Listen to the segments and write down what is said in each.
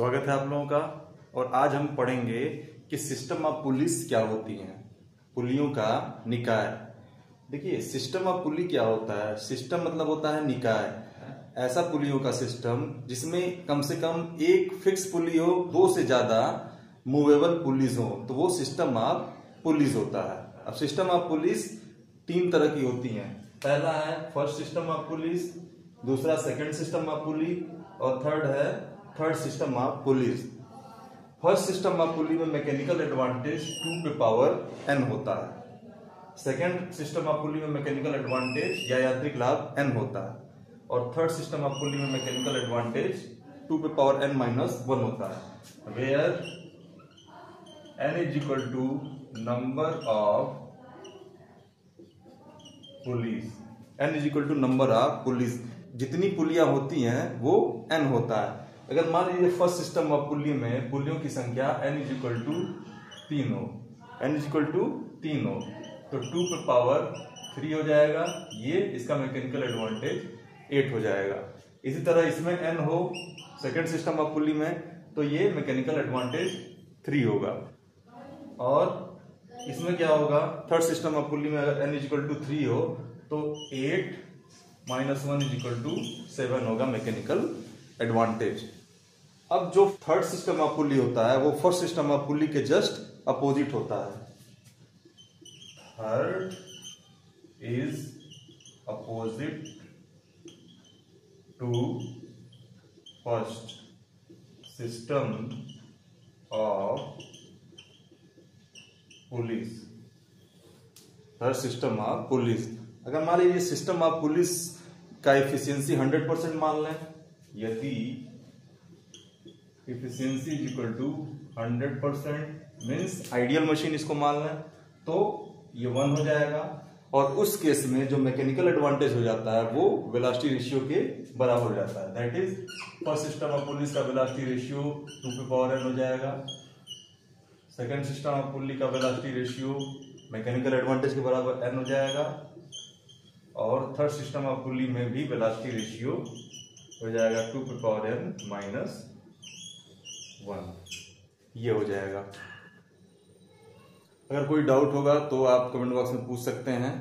स्वागत है आप लोगों का। और आज हम पढ़ेंगे कि सिस्टम ऑफ पुलिस क्या होती है, पुलियों का निकाय। देखिए सिस्टम ऑफ पुली क्या होता है, सिस्टम मतलब होता है निकाय। ऐसा पुलियों का सिस्टम जिसमें कम से कम एक फिक्स पुली हो, दो से ज्यादा मूवेबल पुलिस हो, तो वो सिस्टम ऑफ पुलिस होता है। अब सिस्टम ऑफ पुलिस तीन तरह की होती हैं। पहला है फर्स्ट सिस्टम ऑफ पुलिस, दूसरा सेकंड सिस्टम ऑफ पुली और थर्ड है third system of pulleys. First system of pulley में मैकेनिकल एडवांटेज 2n होता है। सेकंड सिस्टम ऑफ पुली में मैकेनिकल एडवांटेज या यांत्रिक लाभ n होता है। और थर्ड सिस्टम ऑफ पुली में मैकेनिकल एडवांटेज 2n-1 होता है। Where n is equal to number of pulleys, n is equal to number of pulleys, जितनी पुलियां होती हैं वो n होता है। अगर मान लीजिए फर्स्ट सिस्टम ऑफ पुली में पुलियों की संख्या n=3 हो, n=3 हो तो 2n³ हो जाएगा, ये इसका मैकेनिकल एडवांटेज 8 हो जाएगा। इसी तरह इसमें n हो सेकंड सिस्टम ऑफ पुली में, तो ये मैकेनिकल एडवांटेज 3 होगा। और इसमें क्या होगा, थर्ड सिस्टम ऑफ पुली में अगर n=3 हो तो 8-1=7 होगा मैकेनिकल एडवांटेज। अब जो थर्ड सिस्टम ऑफ पुली होता है वो फर्स्ट सिस्टम ऑफ पुली के जस्ट अपोजिट होता है। Third is opposite to first system of pulleys, third system of pulleys. अगर मान लीजिए सिस्टम ऑफ पुलिस का इफिशियंसी 100% मान लें, यदि efficiency is equal to 100% means ideal machine इसको मान लें, तो ये 1 हो जाएगा। और उस केस में जो मैकेनिकल एडवांटेज हो जाता है वो वेलोसिटी रेशियो के बराबर हो जाता है। That is first system of pulleys का वेलोसिटी रेशियो 2n हो जाएगा, सेकंड सिस्टम ऑफ पुलिस का वेलोसिटी रेशियो मैकेनिकल एडवांटेज के बराबर n हो जाएगा, और थर्ड सिस्टम ऑफ पुलिस में भी वेलोसिटी रेशियो हो जाएगा 2n-1, ये हो जाएगा। अगर कोई डाउट होगा तो आप कमेंट बॉक्स में पूछ सकते हैं।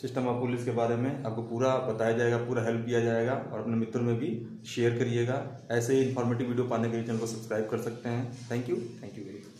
सिस्टम ऑफ पुलिस के बारे में आपको पूरा बताया जाएगा, पूरा हेल्प किया जाएगा। और अपने मित्रों में भी शेयर करिएगा। ऐसे ही इन्फॉर्मेटिव वीडियो पाने के लिए चैनल को सब्सक्राइब कर सकते हैं। Thank you very much.